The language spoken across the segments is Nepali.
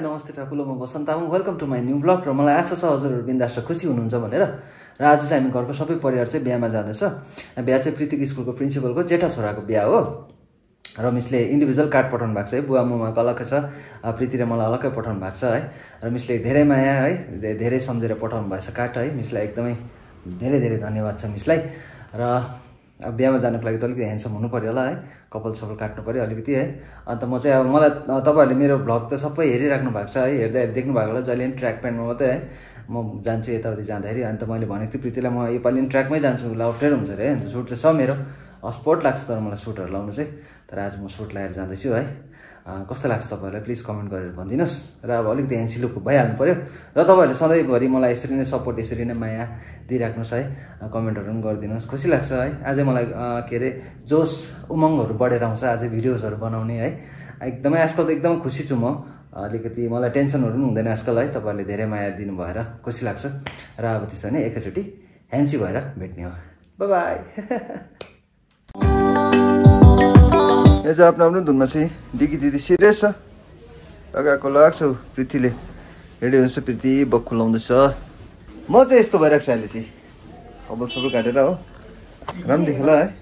नमस्ते फ्याकुलो, म Basant Tamang. Welcome to my new blog. र मलाई आशा छ हजुरहरू बिन्दास र खुसी हुनुहुन्छ भनेर। र आज चाहिँ हामी घरको सबै परिवार चाहिँ बिहामा जाँदैछ। बिहा चाहिँ प्रीतिको स्कुलको प्रिन्सिपलको जेठा छोराको बिहा हो। रमेशले इन्डिभिजुअल कार्ड पठाउनु भएको छ है। बुवा ममाको अलग्गै छ, प्रीति र मलाई अलग्गै पठाउनु भएको छ है। रमेशले धेरै माया है, धेरै सम्झेर पठाउनु भएछ कार्ड है। मिसलाई एकदमै धेरै धेरै धन्यवाद छ मिसलाई। र अब बिहामा जानुको लागि त अलिकति ह्यान्डसम हुनु पऱ्यो होला है, कपाल सपाल काट्नु पऱ्यो अलिकति है। अन्त म चाहिँ अब मलाई तपाईँहरूले मेरो भ्लग त सबै हेरिराख्नु भएको छ है, हेर्दा हेर्दै देख्नु भएको होला। जहिले पनि ट्र्याक प्यान्टमा मात्रै है म जान्छु यताउति जाँदाखेरि। अन्त मैले भनेको थिएँ प्रीतिलाई, म योपालि पनि ट्र्याकमै जान्छु, ल अप्ठ्यारो हुन्छ अरे। अन्त सुट चाहिँ छ मेरो, हस्पोर्ट लाग्छ तर मलाई सुटहरू लाउनु चाहिँ। तर आज म सुट लगाएर जाँदैछु है। कस्तो लाग्छ तपाईँहरूलाई प्लिज कमेन्ट गरेर भनिदिनुहोस्। र अब अलिकति ह्यान्सी लुक भइहाल्नु पऱ्यो। र तपाईँहरूले सधैँभरि मलाई यसरी नै सपोर्ट, यसरी नै माया दिइराख्नुहोस् है। कमेन्टहरू पनि गरिदिनुहोस्, खुसी लाग्छ है। अझै मलाई के अरे जोस उमङ्गहरू बढेर आउँछ अझै भिडियोजहरू बनाउने है। एकदमै आजकल त एकदम खुसी छु म, अलिकति मलाई टेन्सनहरू पनि हुँदैन आजकल है। तपाईँहरूले धेरै माया दिनु भएर खुसी लाग्छ। र अब त्यसो भने एकैचोटि ह्यान्सी भएर भेट्ने हो। Bye bye. यहाँ आफ्नो आफ्नो धुनमा चाहिँ डिकी दिदी सिरियस छ, लगाएको लाग्छ। प्रीतिले रेडी हुन्छ, प्रीति बक्खु लाउँदैछ। म चाहिँ यस्तो भइरहेको छ अहिले चाहिँ, कपाल सबै काटेर हो, राम्रो देख्यो होला है।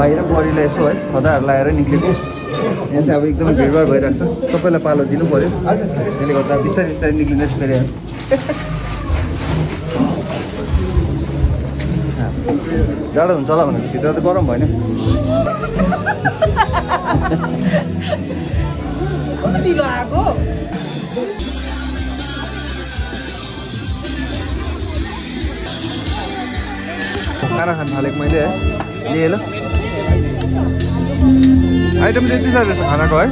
बाहिर बढीलाई यसो है खदाहरू लगाएर निक्लेको। यहाँ चाहिँ अब एकदमै भिडभाड भइरहेको छ, सबैलाई पालो दिनु पऱ्यो। त्यसले गर्दा बिस्तारै बिस्तारै निक्लिँदैछ फेरि। जाडो हुन्छ होला भनेको, भित्र त गरम भएन। खाना खान थालेको मैले है, लिएँ ल। आइटम त्यति साह्रो रहेछ खानाको है।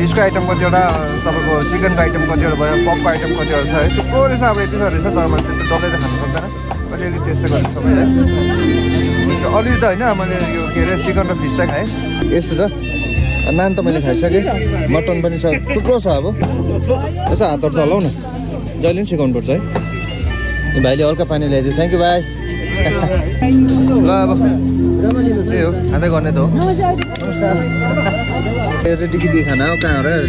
फिसको आइटम कतिवटा, तपाईँको चिकनको आइटम कतिवटा भयो, पपको आइटम कतिवटा छ है। थुप्रो रहेछ अब, यति साह्रो रहेछ। तर मैले त्यस्तो डल्लै त खानु सक्दैन, अलिअलि टेस्ट गर्नु सबै है। अलि त होइन, मैले यो के अरे चिकन र फिस चाहिँ खाएँ। यस्तो छ नान त मैले खाइसकेँ, मटन पनि छ, थुप्रो छ। अब यसो हातहरू चलाउ न, जहिले पनि सिकाउनु पर्छ है। भाइले हल्का पानी ल्याइदियो, थ्याङ्क यू भाइ। ल अब त्यही हो, खाँदै गर्ने त हो। यो चाहिँ डिकिदिए खाना हो, कहाँ हो र?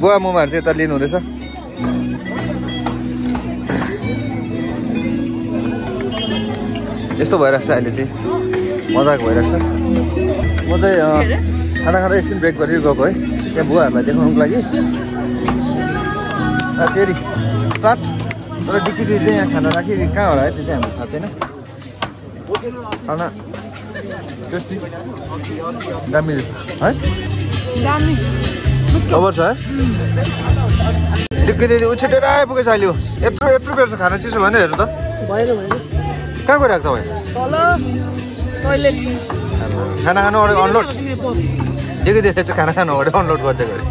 बुवा मोमाहरू चाहिँ यता लिनु हुँदैछ। यस्तो भइरहेको छ अहिले चाहिँ, मजाको भइरहेको छ। म चाहिँ खाना खाँदा एकछिन ब्रेक गरेर गएको है, त्यहाँ बुवाहरूलाई देखाउनुको लागि। फेरि स्टार्ट। तर डिकिदिए चाहिँ यहाँ खाना राखी कहाँ होला है, त्यो चाहिँ हामीलाई थाहा छैन। खाना टेस्टी दामी है, खबर छ है। डिक्की उछेटेर आइपुगेछ अहिले। यत्रो यत्रो बेर छ खाना चिसो भएन, हेर्नु त। कहाँ गइरहेको तपाईँ? खाना खानु अगाडि अनलोड डिक्की चाहिँ, खाना खानु अगाडि अनलोड गर्दै गरे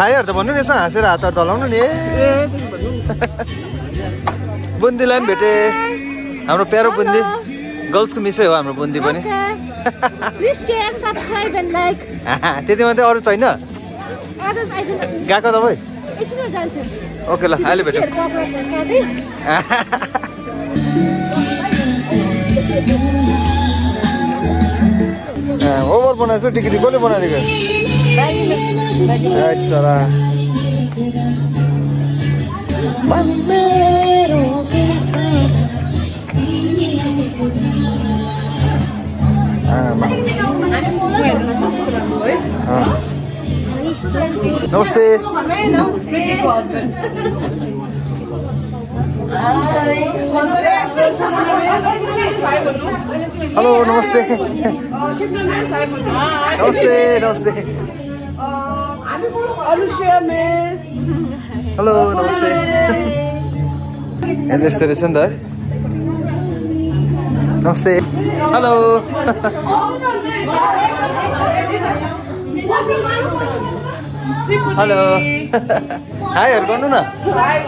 खायोहरू त भन्नु नि, यसो हाँसेर हातहरू तलाउनु नि। बुन्दीलाई पनि भेटेँ, हाम्रो प्यारो बुन्दी, गर्ल्सको मिसै हो हाम्रो बुन्दी पनि। त्यति मात्रै, अरू छैन गएको तपाईँ? ओके ल, अहिले भेटौँ। ओभर बनाएछ टिकट, कसले बनाइदिएको? Mamero kesana ini halo, namaste. Halo, namaste. And this tradition there. Namaste. Hello. Hello. Hi, Argonuna. Hi.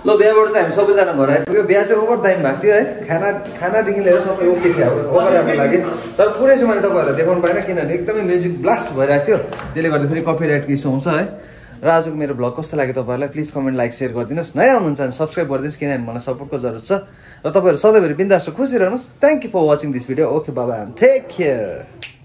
Lo biaya berapa time? Sobat jangan goreng. Karena biaya saya over time berarti ya. Karena dingin lewat sampai oke sih. Over apa lagi? Tapi pura sih malah terbatas. Dia pun banyak kena. Ekta me music blast berarti ya. Jadi kalau dari copyright ki somsa ya. Rajuk mera blog kosta lagi terbatas. Please comment, like, share gordinus. Naya muncan subscribe gordinus kena. Mana support kau jarut sah. Tapi kalau saudara beri pindah suku sih ranus. Thank you for watching this video. Okay, bye bye. Take care.